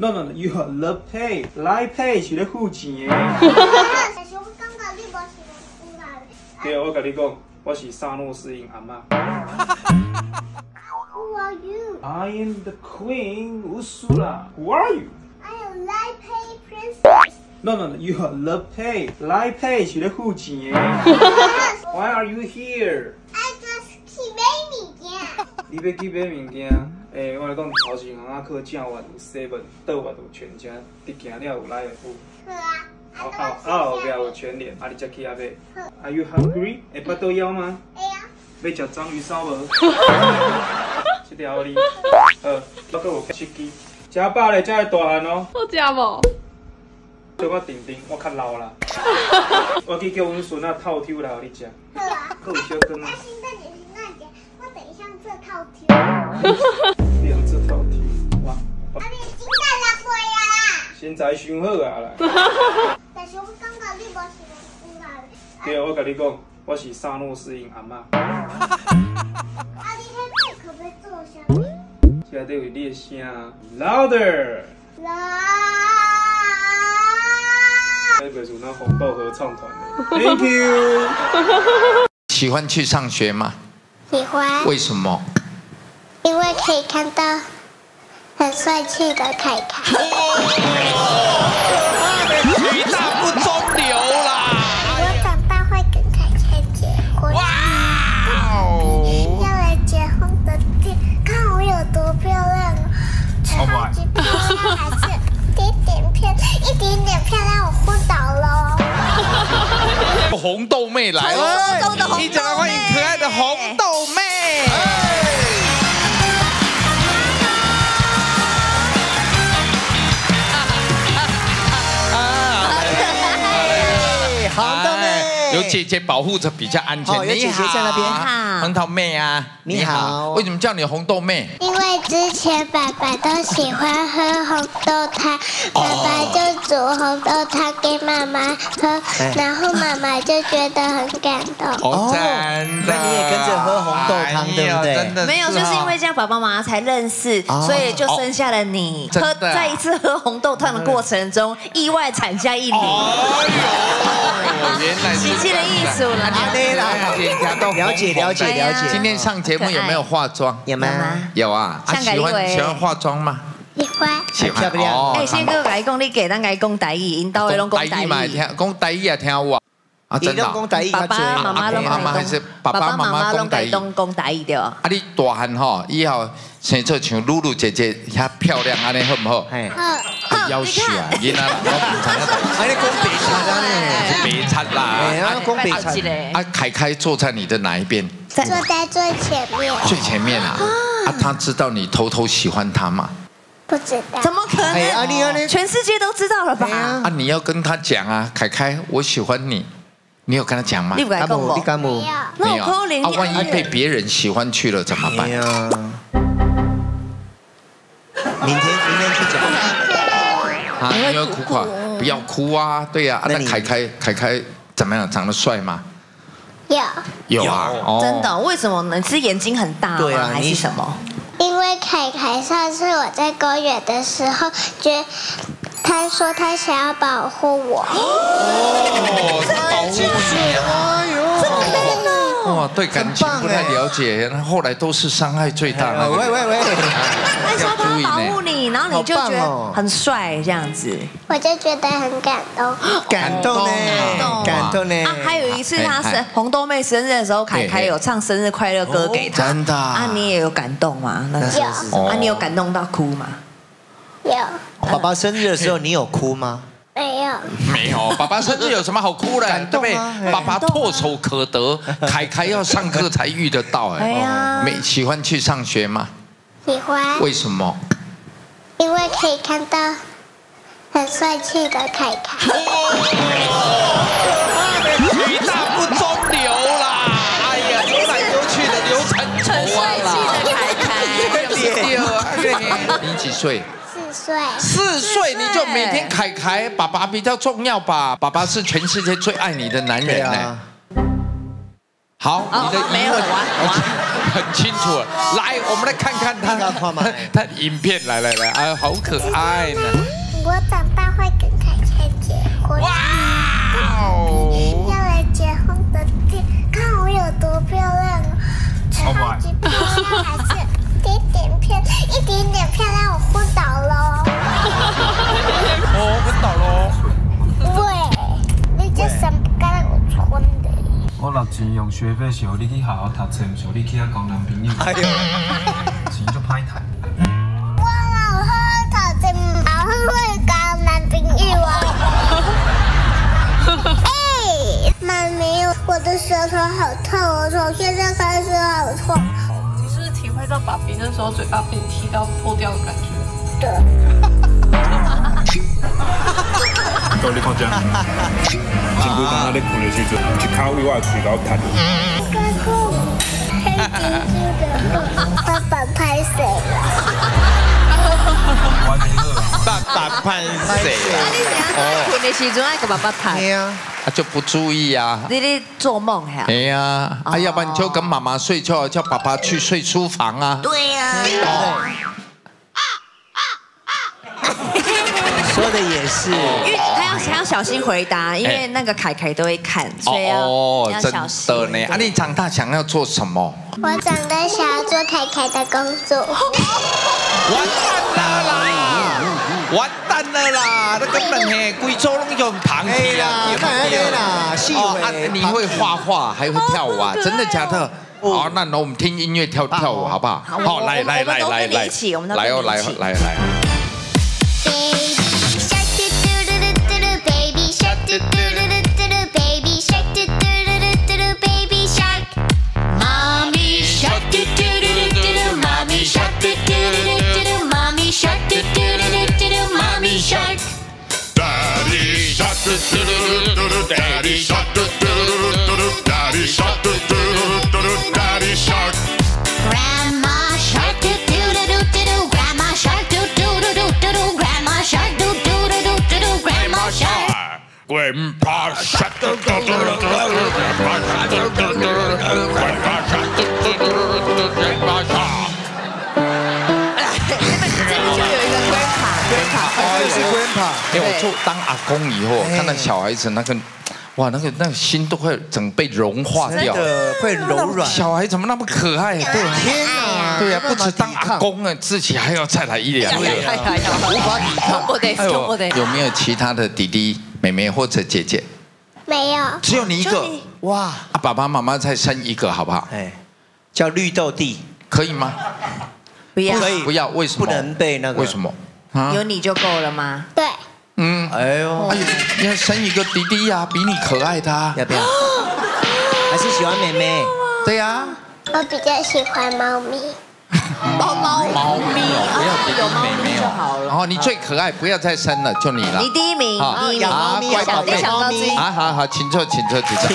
No, you are Lepe. Lepe是咧付钱诶。但是我感觉你无是有啦。对啊，我甲你讲，我是沙诺斯因阿妈。Who are you? I am the Queen Ursula. Who are you? I am Lepe Princess. No, you are Lepe. Lepe是咧付钱诶。Why are you here? I just keep buying things. 你要keep buying things？ 诶、欸，我来讲，头前巷仔去正外有 seven， 倒外有全家，直行了有来个富。好啊。后壁有全联，啊，你才去遐买。Are you hungry？ 会巴肚枵吗？会啊。要食章鱼烧无？这条哩。我阁有手机。食饱咧，才会大汉哦。好食无？对我定定，我较老啦。我去叫阮孙仔透抽来互你食。好啊。阁有小羹啊。 套题，两只套题，哇！阿你真够难过啊啦！身材伤好啊啦！但是我感觉你无是有啦。对啊，我甲你讲，我是沙诺斯因阿妈。阿你迄个可袂做啥？下底有你的声 ，louder。那袂是那红豆合唱团的 ，Thank you。喜欢去上学吗？ 喜欢？为什么？因为可以看到很帅气的凯凯。渠道不中流啦！我长大会跟凯凯结婚。哇哦！要来结婚的地，看我有多漂亮，超级漂亮，还是一点点漂亮，我昏倒了。红豆妹来了，一起来欢迎可爱的红豆。 有姐姐保护着比较安全。有姐姐在那边。红豆妹啊，你好。为什么叫你红豆妹？因为之前爸爸都喜欢喝红豆汤，爸爸就煮红豆汤给妈妈喝，然后妈妈就觉得很感动。哦，真的。那你也跟着喝红豆汤，对不对？没有，就是因为这样爸爸妈妈才认识，所以就生下了你。喝在一次喝红豆汤的过程中，意外产下一名。 喜气的艺术了，了解。今天上节目有没有化妆？有吗？有啊。喜欢化妆吗？喜欢。漂亮。哎，先哥来讲，你给咱来讲台语，引导伊拢讲台语。讲台语也听有啊。啊，真的。爸爸妈妈拢还是爸爸妈妈拢台东讲台语对啊。啊，你大汉吼，以后生做像露露姐姐遐漂亮安尼好唔好？好。 要死啊！囡仔，哎，你讲白差啦，白差啦，哎呀，讲白差。啊，凯凯坐在你的哪一边？坐在最前面。最前面啊！啊，他知道你偷偷喜欢他吗？不知道。怎么可能？全世界都知道了吧？啊，你要跟他讲啊，凯凯，我喜欢你。你有跟他讲吗？你敢不？你敢不？没有。啊，万一被别人喜欢去了怎么办？明天去讲。 啊，因为哭啊，不要哭啊，对呀。那凯凯怎么样？长得帅吗？有啊，真的？为什么呢？是眼睛很大吗？还是什么？因为凯凯上次我在公园的时候，他说他想要保护我。哦，保护你啊！哎呦，哇，对感情不太了解，后来都是伤害最大。喂，他说他保护你。 然后你就觉得很帅这样子，我就觉得很感动，感动呢。啊，还有一次他是红豆妹生日的时候，凯凯有唱生日快乐歌给她，真的。啊，你也有感动吗？有。啊，你有感动到哭吗？有。爸爸生日的时候，你有哭吗？没有。爸爸生日有什么好哭的？感动吗？爸爸唾手可得，凯凯要上课才遇得到哎。哎呀。没喜欢去上学吗？喜欢。为什么？ 因为可以看到很帅气的凯凯。渠道不中流啦！哎呀，流来流去的流成头啊！很帅气的凯凯。你几岁？4岁。4岁你就每天凯凯，爸爸比较重要吧？爸爸是全世界最爱你的男人呢。好，你的没有完。很清楚了。来，我们来看看他影片，来，啊，好可爱呢。我长大会跟凯凯结婚。哇哦！要来结婚的店，看我有多漂亮，超级漂亮，还是一点点漂亮，我昏倒喽。我昏倒喽。 喂，你这身不该我穿的。我六千用学费收你去好好读书，唔收你去遐交男朋友。哎呦，钱就歹赚。我好好读书，唔好去交男朋友哦。哎，妈咪，我的舌头好痛，我从现在开始好痛。你是不是体会到爸比那时候嘴巴被踢到破掉的感觉？对。 到你看这样，真鬼讲，你困的时阵，一口以外嘴到痰。哥哥，太严肃了，爸爸拍谁了？爸爸拍谁了？哦，困的时阵爱给爸爸拍。对啊，就不注意啊。你咧做梦呀？对呀，啊，要不然你就跟妈妈睡觉，叫爸爸去睡书房啊。对呀。说的也是，因为他要小心回答，因为那个凯凯都会看，所以要小心。真的呢，啊，你长大想要做什么？我长大想要做凯凯的公主。完蛋了啦！完蛋了啦！那根本嘿，贵州拢用螃蟹啦，螃蟹啦，细尾。你会画画，还会跳舞啊？真的假的？ 好，那我们听音乐跳舞好不好？好，来，来。 Daddy shark, Daddy shark, Daddy shark. Grandma shark, Grandma shark, Grandma shark, Grandma shark. Grandpa shark, Grandpa shark, Grandpa shark. 是龟爬。哎，我做当阿公以后，看到小孩子那个，哇，那个心都会整被融化掉，真的会柔软。小孩怎么那么可爱？对，天哪！对呀，不止当阿公了，自己还要再来一两个，无法抵抗。我得。有没有其他的弟弟、妹妹或者姐姐？没有，只有你一个。哇！爸爸妈妈再生一个好不好？哎，叫绿豆弟，可以吗？不要，不要，为什么？不能被那个。为什么？ 有你就够了吗？对。嗯，哎呦，你要生一个弟弟呀，比你可爱的啊，要不要？还是喜欢妹妹？对呀。我比较喜欢猫咪。猫咪，不要弟弟妹妹哦。然后你最可爱，不要再生了，就你了。你第一名，第一名，乖宝贝。好好好，请坐，请坐，请坐。